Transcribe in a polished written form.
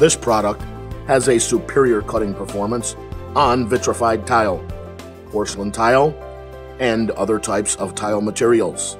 This product has a superior cutting performance on vitrified tile, porcelain tile, and other types of tile materials.